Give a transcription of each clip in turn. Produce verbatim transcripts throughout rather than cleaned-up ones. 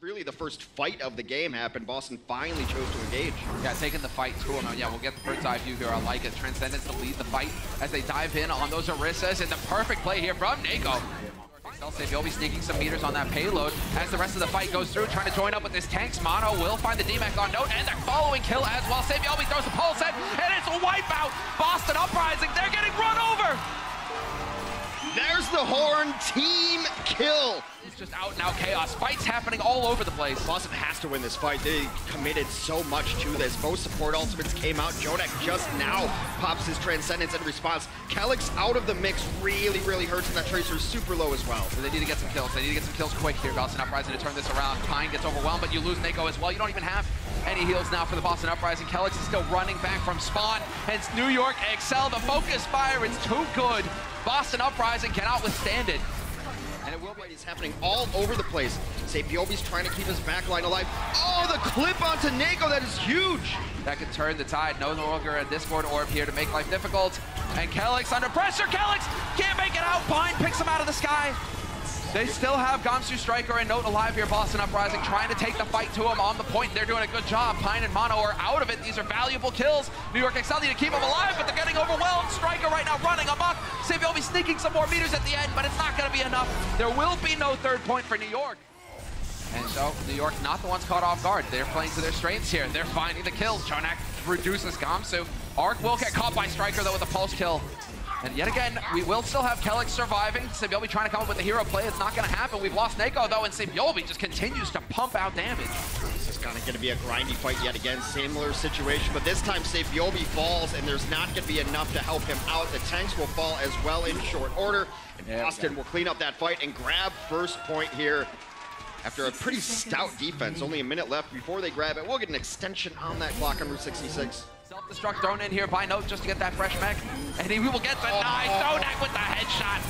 really the first fight of the game happened. Boston finally chose to engage. Yeah, taking the fight to him. Yeah, we'll get the bird's eye view here. I like it. Transcendence to lead the fight as they dive in on those Orissas, and the perfect play here from Neko. They'll be sneaking some meters on that payload as the rest of the fight goes through, trying to join up with this tanks. Mono will find the D MAX on Note, and they're following kill as well. Saebyeolbe throws a pulse in, and it's a wipeout. Boston Uprising, they're getting run over. There's the horn, team kill. It's just out and out chaos. Fights happening all over the place. Boston has to win this fight. They committed so much to this. Both support ultimates came out. JjoNak just now pops his transcendence in response. Kellex out of the mix really, really hurts, and that Tracer's super low as well. So they need to get some kills. They need to get some kills quick here. Boston Uprising to turn this around. Pine gets overwhelmed, but you lose Neko as well. You don't even have any heals now for the Boston Uprising. Kellex is still running back from spawn. And it's New York X L. The focus fire is too good. Boston Uprising cannot withstand it. And it will be. It's happening all over the place. Saebyeolbe's trying to keep his backline alive. Oh, the clip onto Neko, that is huge. That could turn the tide. No longer a Discord orb here to make life difficult. And Kellex under pressure. Kellex can't make it out. Pine picks him out of the sky. They still have Gamsu, Striker, and Note alive here. Boston Uprising trying to take the fight to him on the point. They're doing a good job. Pine and Mono are out of it. These are valuable kills. New York X L need to keep them alive, but they're getting overwhelmed. Striker right now running amok. Saebyeolbe sneaking some more meters at the end, but it's not going to be enough. There will be no third point for New York. And so New York, not the ones caught off guard. They're playing to their strengths here. They're finding the kills. JjoNak reduces Gamsu. Ark will get caught by Striker, though, with a pulse kill. And yet again, we will still have Kellex surviving. Saebyeolbe trying to come up with a hero play. It's not going to happen. We've lost Neko, though, and Saebyeolbe just continues to pump out damage. This is kind of going to be a grindy fight yet again. Similar situation, but this time Saebyeolbe falls, and there's not going to be enough to help him out. The tanks will fall as well in short order. And yeah, Boston will clean up that fight and grab first point here. After a pretty stout defense, only a minute left before they grab it. We'll get an extension on that clock on Route sixty-six. Self-destruct thrown in here by Note just to get that fresh mech. And he will get the oh. nine. JjoNak with the headshot.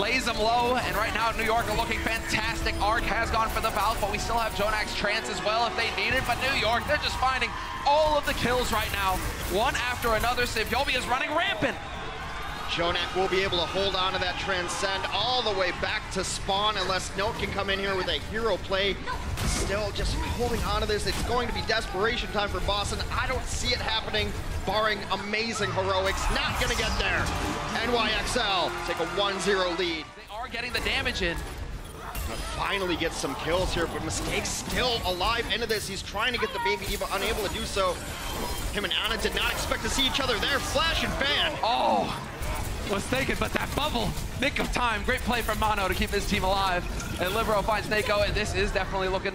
Lays him low. And right now, New York are looking fantastic. Ark has gone for the Valve, but we still have JjoNak's trance as well if they need it. But New York, they're just finding all of the kills right now. One after another. Saebyeolbe is running rampant. JjoNak will be able to hold on to that transcend all the way back to spawn unless Note can come in here with a hero play. Still just holding on to this. It's going to be desperation time for Boston. I don't see it happening, barring amazing heroics. Not gonna get there. N Y X L take a one zero lead. They are getting the damage in. Finally gets some kills here, but Mistakes still alive into this. He's trying to get the Baby Diva, unable to do so. Him and Ana did not expect to see each other there. Flash and ban. Oh! Was taken, but that bubble, nick of time. Great play from Mano to keep his team alive. And Libero finds Neko, and this is definitely looking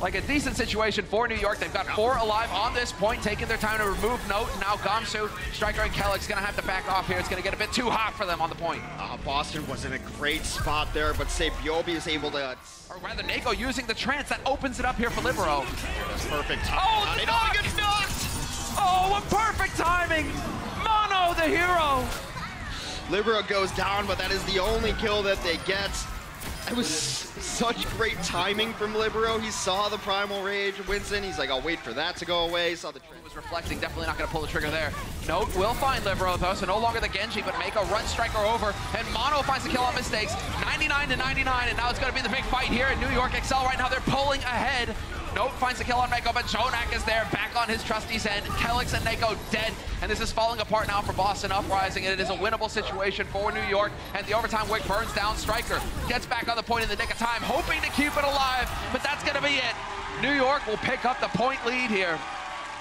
like a decent situation for New York. They've got four alive on this point, taking their time to remove Note. Now Gamsu, Striker, and Kellex gonna have to back off here. It's gonna get a bit too hot for them on the point. Uh, Boston was in a great spot there, but Saebyeolbe is able to... Or rather, Neko using the trance. That opens it up here for Libero. That's perfect. Oh, the knock! Oh, what perfect timing! Mano, the hero! Libero goes down, but that is the only kill that they get. It was such great timing from Libero. He saw the Primal Rage, Winston. He's like, I'll wait for that to go away. Saw the trigger was reflecting, definitely not going to pull the trigger there. Note will find Libero, though, so no longer the Genji, but Meko runs Striker over, and Mono finds the kill on Mistakes. ninety-nine to ninety-nine, and now it's going to be the big fight here in New York X L. Right now, they're pulling ahead. Note finds the kill on Meko, but JjoNak is there, back on his trusty's end. Kellex and Neko dead, and this is falling apart now for Boston Uprising, and it is a winnable situation for New York, and the overtime wick burns down. Striker gets back on the point in the nick of time, hoping to keep it alive, but that's gonna be it. New York will pick up the point lead here,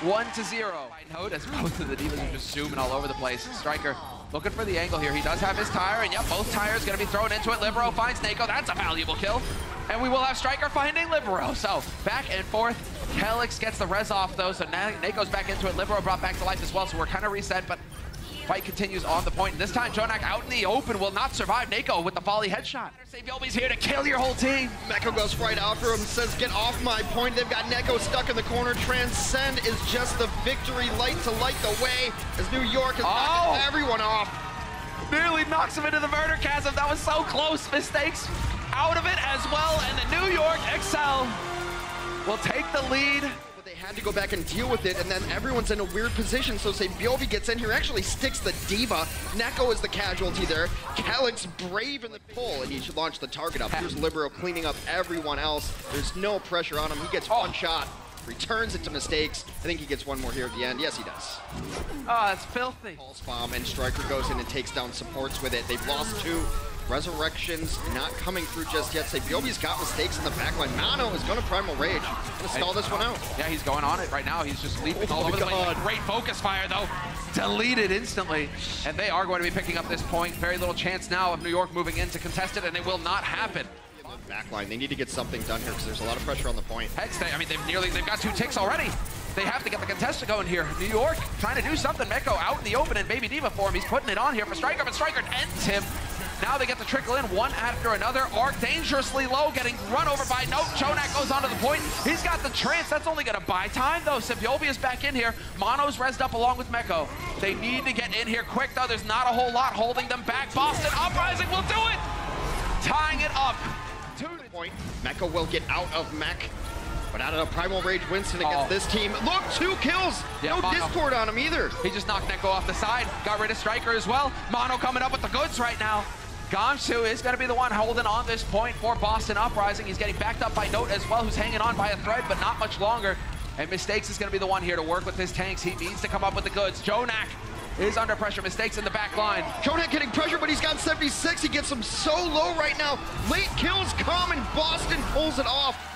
one to zero. I note as both of the Divas are just zooming all over the place. Striker looking for the angle here. He does have his tire, and yeah, both tires gonna be thrown into it. Libero finds Neko, that's a valuable kill. And we will have Striker finding Libero. So back and forth. Kellex gets the res off, though, so Neko's back into it. Libero brought back to life as well, so we're kind of reset, but fight continues on the point. This time, JjoNak out in the open will not survive. Neko with the volley headshot. Saebyeolbe's here to kill your whole team. Meko goes right after him and says, get off my point. They've got Neko stuck in the corner. Transcend is just the victory light to light the way as New York is knocking oh. everyone off. Nearly knocks him into the murder chasm. That was so close. Mistakes out of it as well, and the New York X L will take the lead. But they had to go back and deal with it, and then everyone's in a weird position, so Saebyeolbe gets in here, actually sticks the D.Va. Neko is the casualty there. Kellex brave in the pull, and he should launch the target up. Here's Libero cleaning up everyone else. There's no pressure on him. He gets one shot, returns it to Mistakes. I think he gets one more here at the end. Yes, he does. Oh, that's filthy. Pulse bomb, and Striker goes in and takes down supports with it. They've lost two. Resurrections not coming through just yet. Saebyeolbe's got Mistakes in the backline. Mano is going to Primal Rage. Going to stall this one out. Yeah, he's going on it right now. He's just leaping oh all over God. the place. Great focus fire, though. Deleted instantly. And they are going to be picking up this point. Very little chance now of New York moving in to contest it, and it will not happen. Backline, they need to get something done here because there's a lot of pressure on the point. Hex, they, I mean, they've nearly, they've got two ticks already. They have to get the contest going here. New York trying to do something. Meko out in the open and Baby D.Va for him. He's putting it on here for Striker, but Striker ends him. Now they get to trickle in one after another. Ark dangerously low, getting run over by Note. JjoNak goes onto the point. He's got the trance. That's only going to buy time, though. Saebyeolbe is back in here. Mono's rezzed up along with Meko. They need to get in here quick, though. There's not a whole lot holding them back. Boston Uprising will do it! Tying it up. To the point. Meko will get out of mech. But out of the Primal Rage, Winston against oh. this team. Look, two kills. Yeah, no Mono. Discord on him either. He just knocked Neko off the side. Got rid of Striker as well. Mono coming up with the goods right now. Gamsu is going to be the one holding on this point for Boston Uprising. He's getting backed up by Note as well, who's hanging on by a thread, but not much longer. And Mistakes is going to be the one here to work with his tanks. He needs to come up with the goods. JjoNak is under pressure. Mistakes in the back line. JjoNak getting pressure, but he's got seventy-six. He gets them so low right now. Late kills come, and Boston pulls it off.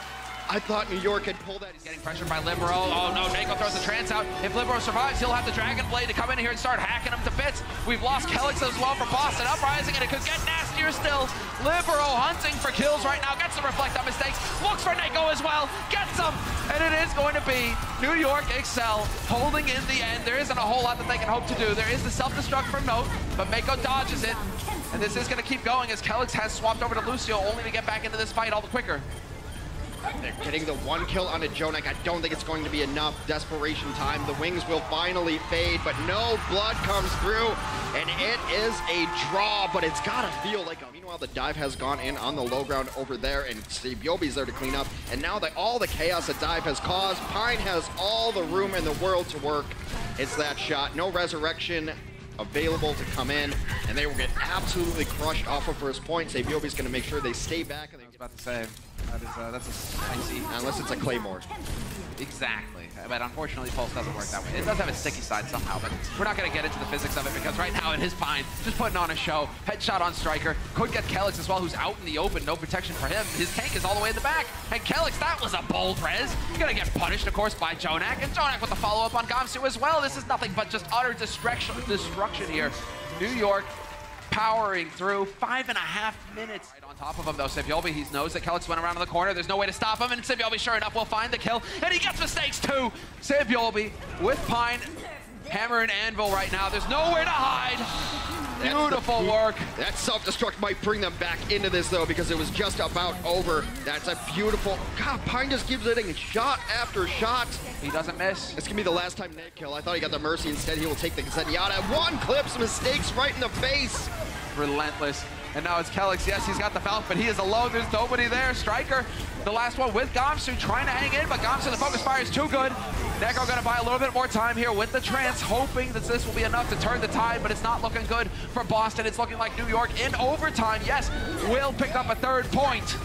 I thought New York had pulled that. He's getting pressured by Libero. Oh no, Neko throws the trance out. If Libero survives, he'll have the Dragonblade to come in here and start hacking him to bits. We've lost Kellex as well for Boston Uprising, and it could get nastier still. Libero hunting for kills right now. Gets the reflect on Mistakes. Looks for Neko as well. Gets him, and it is going to be New York X L holding in the end. There isn't a whole lot that they can hope to do. There is the self-destruct from Note, but Meko dodges it. And this is going to keep going as Kellex has swapped over to Lucio, only to get back into this fight all the quicker. They're getting the one kill on a JjoNak. I don't think it's going to be enough. Desperation time. The wings will finally fade, but no blood comes through, and it is a draw, but it's got to feel like a... Meanwhile, the dive has gone in on the low ground over there, and Saebyeolbe's there to clean up, and now that all the chaos a dive has caused, Pine has all the room in the world to work. It's that shot. No resurrection available to come in, and they will get absolutely crushed off of first point. Saebyeolbe's going to make sure they stay back. And they I was about to say, that is, uh, that's a spicy. Unless it's a Claymore. Exactly. But unfortunately, Pulse doesn't work that way. It does have a sticky side somehow, but we're not going to get into the physics of it because right now it is Pine just putting on a show. Headshot on Striker. Could get Kellex as well, who's out in the open. No protection for him. His tank is all the way in the back. And Kellex, that was a bold res. Going to get punished, of course, by JjoNak. And JjoNak with the follow-up on Gamsu as well. This is nothing but just utter destruction, destruction here. New York powering through. Five and a half minutes. Right on top of him, though, Saebyeolbe, he knows that Kellex went around in the corner. There's no way to stop him, and Saebyeolbe, sure enough, will find the kill. And he gets Mistakes, too. Saebyeolbe with Pine, hammer and anvil right now. There's nowhere to hide. Beautiful the, work. That self-destruct might bring them back into this, though, because it was just about over. That's a beautiful... God, Pine just keeps hitting shot after shot. He doesn't miss. This can be the last time Nate kill. I thought he got the Mercy. Instead, he will take the Zenyatta. One clips Mistakes right in the face. Relentless. And now it's Kellex. Yes, he's got the Valk, but he is alone. There's nobody there. Striker, the last one with Gamsu, trying to hang in, but Gamsu, the focus fire is too good. Neko going to buy a little bit more time here with the trance, hoping that this will be enough to turn the tide, but it's not looking good for Boston. It's looking like New York in overtime. Yes, will pick up a third point.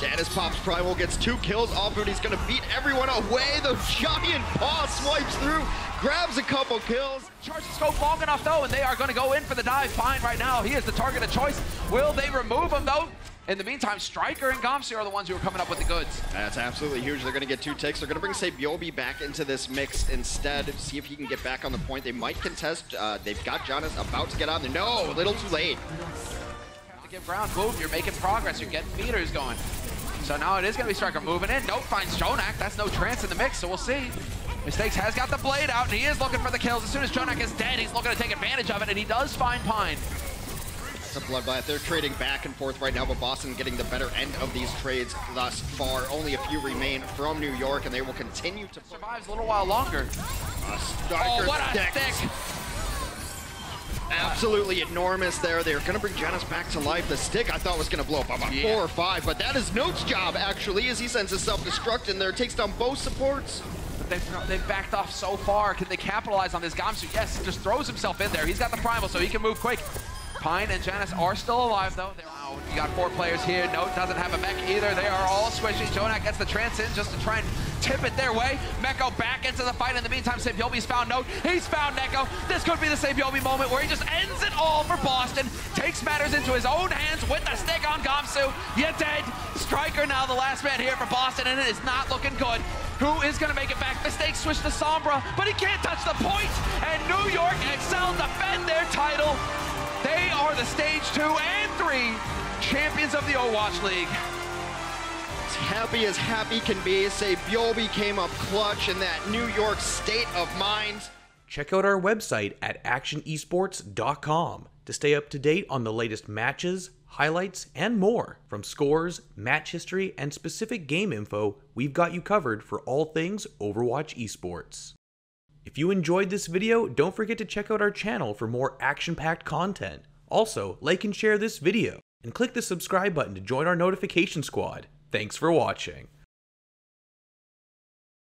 Janice pops Primal, gets two kills off, and he's going to beat everyone away. The giant paw swipes through, grabs a couple kills. Charge the scope long enough, though, and they are going to go in for the dive. Pine right now, he is the target of choice. Will they remove him, though? In the meantime, Striker and Gamsu are the ones who are coming up with the goods. That's absolutely huge. They're going to get two ticks. They're going to bring Saebyeolbe back into this mix instead. See if he can get back on the point. They might contest. Uh, they've got JjoNak about to get on there. No, a little too late. Have to give ground. Boom, you're making progress. You're getting meters going. So now it is going to be Striker moving in. Note finds JjoNak. That's no trance in the mix, so we'll see. Mistakes has got the blade out, and he is looking for the kills. As soon as JjoNak is dead, he's looking to take advantage of it, and he does find Pine. A bloodbath. They're trading back and forth right now, but Boston getting the better end of these trades thus far. Only a few remain from New York, and they will continue to survive a little while longer. Uh, Striker oh, what a stick! Absolutely enormous there. They're going to bring JjoNak back to life. The stick I thought was going to blow up by about yeah. four or five, but that is Note's job, actually, as he sends his self-destruct in there, takes down both supports. they've, they've backed off so far. Can they capitalize on this? Gamsu, yes, just throws himself in there. He's got the primal, so he can move quick. Pine and Janice are still alive, though. They're out. You got four players here. Note doesn't have a mech either. They are all switching. JjoNak gets the trance in just to try and tip it their way. Meko back into the fight. In the meantime, Saebyeolbe's found Note. He's found Neko. This could be the Saebyeolbe moment where he just ends it all for Boston. Takes matters into his own hands with the stick on Gamsu. You're dead. Striker now the last man here for Boston, and it is not looking good. Who is going to make it back? Mistakes switch to Sombra, but he can't touch the point. And New York X L defend their title. They are the stage two and three champions of the Overwatch League. Happy as happy can be, Saebyeolbe came up clutch in that New York state of mind. Check out our website at action esports dot com to stay up to date on the latest matches, highlights, and more. From scores, match history, and specific game info, we've got you covered for all things Overwatch esports. If you enjoyed this video, don't forget to check out our channel for more action-packed content. Also, like and share this video, and click the subscribe button to join our notification squad. Thanks for watching.